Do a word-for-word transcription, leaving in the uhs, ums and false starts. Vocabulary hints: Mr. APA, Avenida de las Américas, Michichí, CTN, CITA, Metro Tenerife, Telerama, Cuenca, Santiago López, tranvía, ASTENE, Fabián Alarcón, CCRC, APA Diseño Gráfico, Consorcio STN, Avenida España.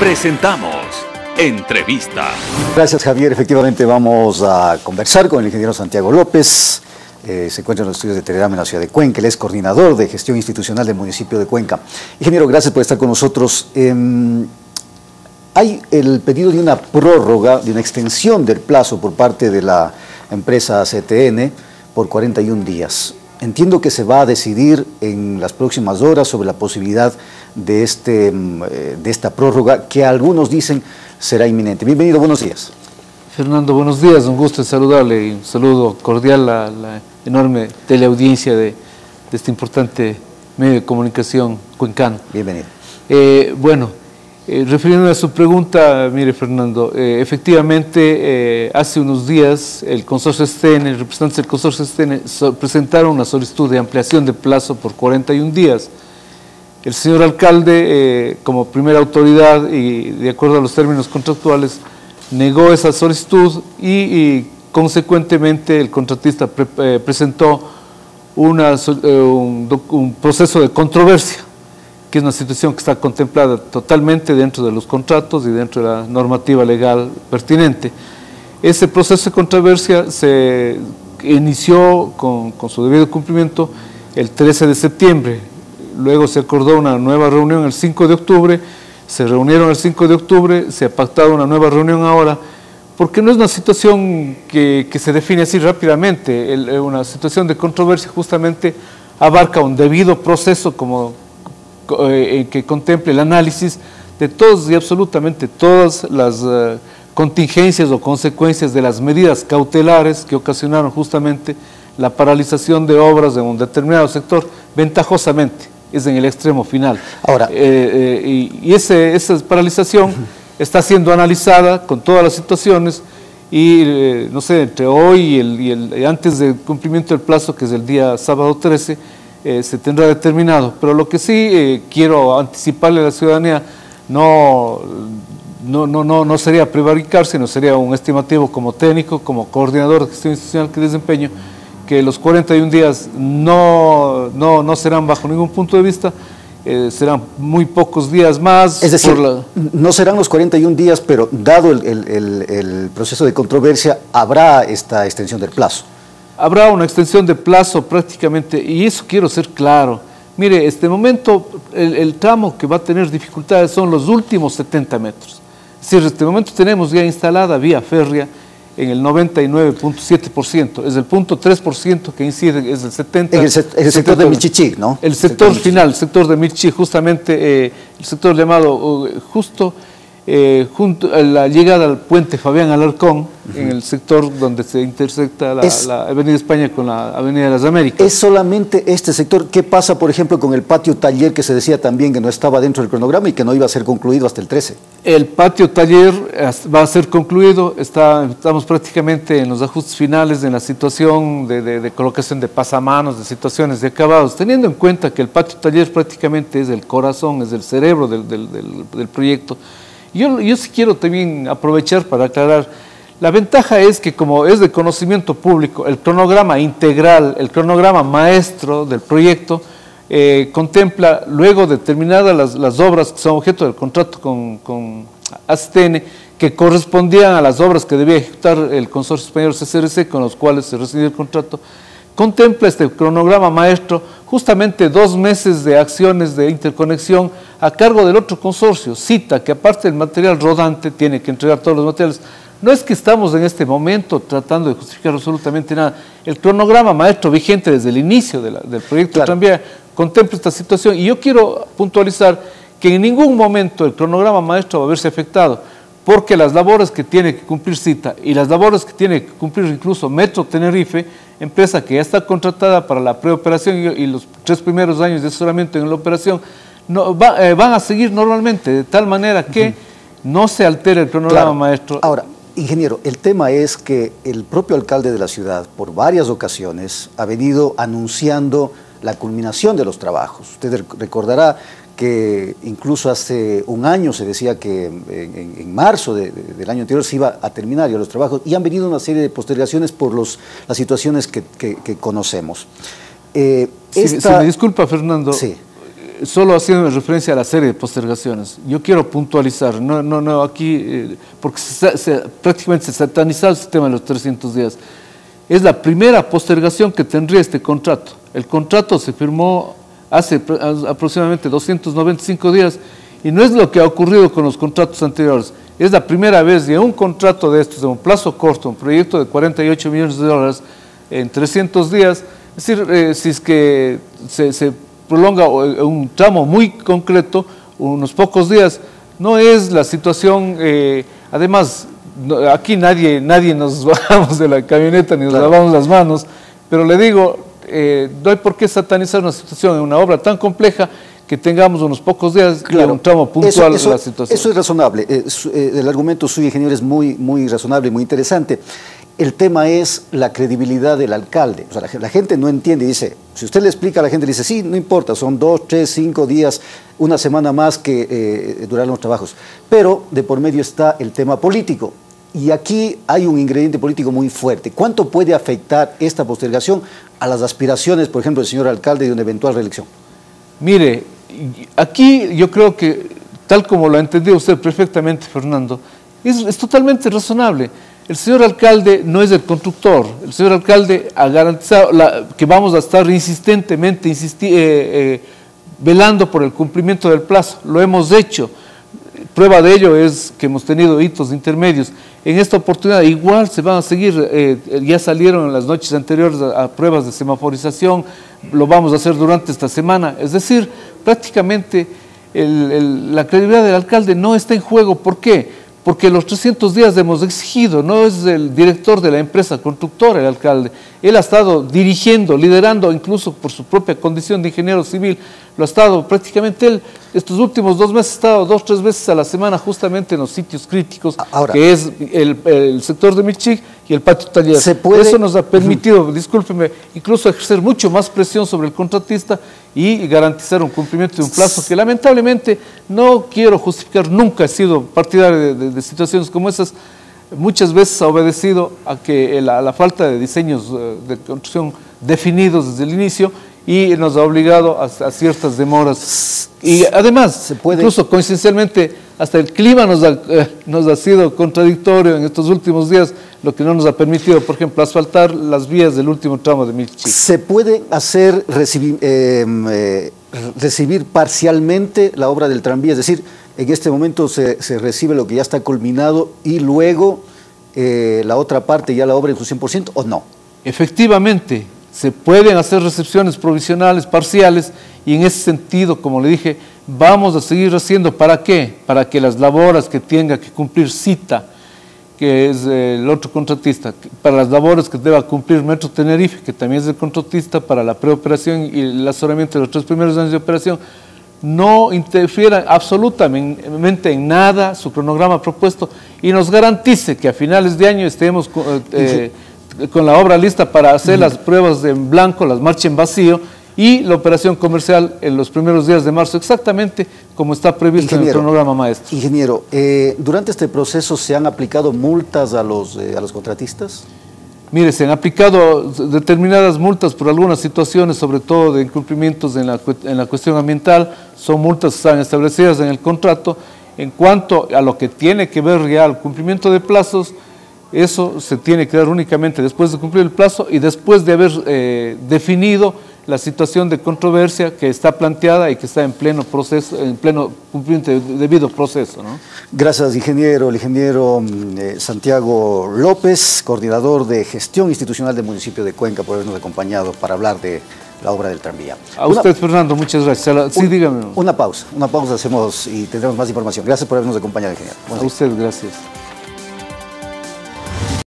Presentamos Entrevista. Gracias, Javier. Efectivamente vamos a conversar con el ingeniero Santiago López. Eh, se encuentra en los estudios de Telerama en la ciudad de Cuenca. Él es coordinador de gestión institucional del municipio de Cuenca. Ingeniero, gracias por estar con nosotros. Eh, hay el pedido de una prórroga, de una extensión del plazo por parte de la empresa C T N por cuarenta y un días. Entiendo que se va a decidir en las próximas horas sobre la posibilidad de, este, de esta prórroga que algunos dicen será inminente. Bienvenido, buenos días. Fernando, buenos días, un gusto saludarle y un saludo cordial a la enorme teleaudiencia de, de este importante medio de comunicación cuencano. Bienvenido. Eh, bueno, eh, refiriéndome a su pregunta, mire Fernando, eh, efectivamente eh, hace unos días el Consorcio S T N, representantes del Consorcio S T N so, presentaron una solicitud de ampliación de plazo por cuarenta y un días. El señor alcalde, eh, como primera autoridad y de acuerdo a los términos contractuales, negó esa solicitud y, y consecuentemente el contratista pre, eh, presentó una, eh, un, un proceso de controversia, que es una situación que está contemplada totalmente dentro de los contratos y dentro de la normativa legal pertinente. Ese proceso de controversia se inició con, con su debido cumplimiento el trece de septiembre, luego se acordó una nueva reunión el cinco de octubre, se reunieron el cinco de octubre, se ha pactado una nueva reunión ahora, porque no es una situación que, que se define así rápidamente. El, una situación de controversia justamente abarca un debido proceso como, eh, que contemple el análisis de todos y absolutamente todas las eh, contingencias o consecuencias de las medidas cautelares que ocasionaron justamente la paralización de obras en un determinado sector, ventajosamente. Es en el extremo final. Ahora, eh, eh, y, y ese, esa paralización está siendo analizada con todas las situaciones y, eh, no sé, entre hoy y, el, y el, antes del cumplimiento del plazo, que es el día sábado trece, eh, se tendrá determinado. Pero lo que sí eh, quiero anticiparle a la ciudadanía, no, no, no, no, no sería prevaricar, sino sería un estimativo como técnico, como coordinador de gestión institucional que desempeño, que los cuarenta y un días no, no, no serán bajo ningún punto de vista, eh, serán muy pocos días más. Es decir, por la... no serán los cuarenta y un días, pero dado el, el, el, el proceso de controversia, habrá esta extensión del plazo. Habrá una extensión de plazo prácticamente, y eso quiero ser claro. Mire, este momento el, el tramo que va a tener dificultades son los últimos setenta metros. Es decir, este momento tenemos ya instalada vía férrea en el noventa y nueve punto siete por ciento, es el punto tres por ciento que incide, es el setenta por ciento. En el, el sector, sector de Michichí, ¿no? El sector, sector final, el sector de Michichí, justamente eh, el sector llamado eh, justo eh, junto a la llegada al puente Fabián Alarcón, uh-huh. En el sector donde se intersecta la, es, la Avenida España con la Avenida de las Américas. ¿Es solamente este sector? ¿Qué pasa, por ejemplo, con el patio taller que se decía también que no estaba dentro del cronograma y que no iba a ser concluido hasta el trece? El patio taller va a ser concluido, está, estamos prácticamente en los ajustes finales de la situación de, de, de colocación de pasamanos, de situaciones de acabados, teniendo en cuenta que el patio taller prácticamente es el corazón, es el cerebro del, del, del, del proyecto. Yo, yo sí quiero también aprovechar para aclarar, la ventaja es que como es de conocimiento público, el cronograma integral, el cronograma maestro del proyecto, Eh, contempla luego determinadas las, las obras que son objeto del contrato con, con ASTENE, que correspondían a las obras que debía ejecutar el Consorcio Español C C R C, con los cuales se rescindió el contrato. Contempla este cronograma maestro justamente dos meses de acciones de interconexión a cargo del otro consorcio, CITA, que aparte del material rodante tiene que entregar todos los materiales. No es que estamos en este momento tratando de justificar absolutamente nada. El cronograma maestro vigente desde el inicio de la, del proyecto, claro, Tranvía contempla esta situación. Y yo quiero puntualizar que en ningún momento el cronograma maestro va a verse afectado, porque las labores que tiene que cumplir CITA y las labores que tiene que cumplir incluso Metro Tenerife, empresa que ya está contratada para la preoperación y, y los tres primeros años de asesoramiento en la operación, no, va, eh, van a seguir normalmente, de tal manera que uh-huh. no se altere el cronograma, claro, maestro. Ahora, ingeniero, el tema es que el propio alcalde de la ciudad, por varias ocasiones, ha venido anunciando la culminación de los trabajos. Usted recordará que incluso hace un año se decía que en, en, en marzo de, de, del año anterior se iba a terminar ya los trabajos, y han venido una serie de postergaciones por los, las situaciones que, que, que conocemos. Eh, esta... si, si me disculpa, Fernando, sí. solo haciendo referencia a la serie de postergaciones, yo quiero puntualizar, no, no, no, aquí, eh, porque se, se, prácticamente se sataniza el sistema de los trescientos días. Es la primera postergación que tendría este contrato. El contrato se firmó hace aproximadamente doscientos noventa y cinco días y no es lo que ha ocurrido con los contratos anteriores. Es la primera vez de un contrato de estos, de un plazo corto, un proyecto de cuarenta y ocho millones de dólares en trescientos días. Es decir, eh, si es que se, se prolonga un tramo muy concreto, unos pocos días, no es la situación, eh, además, aquí nadie, nadie nos bajamos de la camioneta ni nos claro. lavamos las manos, pero le digo, eh, no hay por qué satanizar una situación en una obra tan compleja que tengamos unos pocos días claro. de un tramo puntual de la situación. Eso es razonable, eh, su, eh, el argumento suyo, ingeniero, es muy, muy razonable y muy interesante. El tema es la credibilidad del alcalde. O sea, la, la gente no entiende, dice, si usted le explica a la gente, le dice, sí, no importa, son dos, tres, cinco días, una semana más que eh, duran los trabajos. Pero de por medio está el tema político. Y aquí hay un ingrediente político muy fuerte. ¿Cuánto puede afectar esta postergación a las aspiraciones, por ejemplo, del señor alcalde de una eventual reelección? Mire, aquí yo creo que, tal como lo ha entendido usted perfectamente, Fernando, es, es totalmente razonable. El señor alcalde no es el constructor. El señor alcalde ha garantizado la, que vamos a estar insistentemente insisti eh, eh, velando por el cumplimiento del plazo. Lo hemos hecho. Prueba de ello es que hemos tenido hitos intermedios. En esta oportunidad igual se van a seguir, eh, ya salieron en las noches anteriores a, a pruebas de semaforización, lo vamos a hacer durante esta semana. Es decir, prácticamente el, el, la credibilidad del alcalde no está en juego. ¿Por qué? Porque los trescientos días hemos exigido, no es el director de la empresa constructora el alcalde, él ha estado dirigiendo, liderando, incluso por su propia condición de ingeniero civil, lo ha estado prácticamente él, estos últimos dos meses ha estado dos, tres veces a la semana justamente en los sitios críticos, ahora, que es el, el sector de Michichí y el patio Taller. ¿Se puede? Eso nos ha permitido, uh-huh. discúlpeme, incluso ejercer mucho más presión sobre el contratista y garantizar un cumplimiento de un plazo que lamentablemente no quiero justificar, nunca he sido partidario de, de, de situaciones como esas. Muchas veces ha obedecido a que la, la falta de diseños de construcción definidos desde el inicio y nos ha obligado a, a ciertas demoras. Y además, ¿se puede? Incluso coincidencialmente, hasta el clima nos ha, eh, nos ha sido contradictorio en estos últimos días, lo que no nos ha permitido, por ejemplo, asfaltar las vías del último tramo de Michichí. ¿Se puede hacer recibir, eh, eh, recibir parcialmente la obra del tranvía? Es decir, en este momento se, se recibe lo que ya está culminado y luego eh, la otra parte ya la obra en su cien por ciento o no. Efectivamente, se pueden hacer recepciones provisionales, parciales, y en ese sentido, como le dije, vamos a seguir haciendo. ¿Para qué? Para que las labores que tenga que cumplir CITA, que es el otro contratista, para las labores que deba cumplir Metro Tenerife, que también es el contratista para la preoperación y el asesoramiento de los tres primeros años de operación, no interfiera absolutamente en nada su cronograma propuesto y nos garantice que a finales de año estemos eh, con la obra lista para hacer las pruebas en blanco, las marchas en vacío y la operación comercial en los primeros días de marzo, exactamente como está previsto en el cronograma maestro. Ingeniero, eh, ¿durante este proceso se han aplicado multas a los, eh, a los contratistas? Mire, se han aplicado determinadas multas por algunas situaciones, sobre todo de incumplimientos en la, en la cuestión ambiental, son multas que están establecidas en el contrato. En cuanto a lo que tiene que ver ya al cumplimiento de plazos, eso se tiene que dar únicamente después de cumplir el plazo y después de haber eh, definido la situación de controversia que está planteada y que está en pleno proceso, en pleno cumplimiento de debido proceso, ¿no? Gracias, ingeniero. El ingeniero eh, Santiago López, coordinador de gestión institucional del municipio de Cuenca, por habernos acompañado para hablar de la obra del tranvía. A una, usted, Fernando, muchas gracias. Sí, un, dígame. Una pausa, una pausa hacemos y tendremos más información. Gracias por habernos acompañado, ingeniero. Buenos días. A usted, gracias.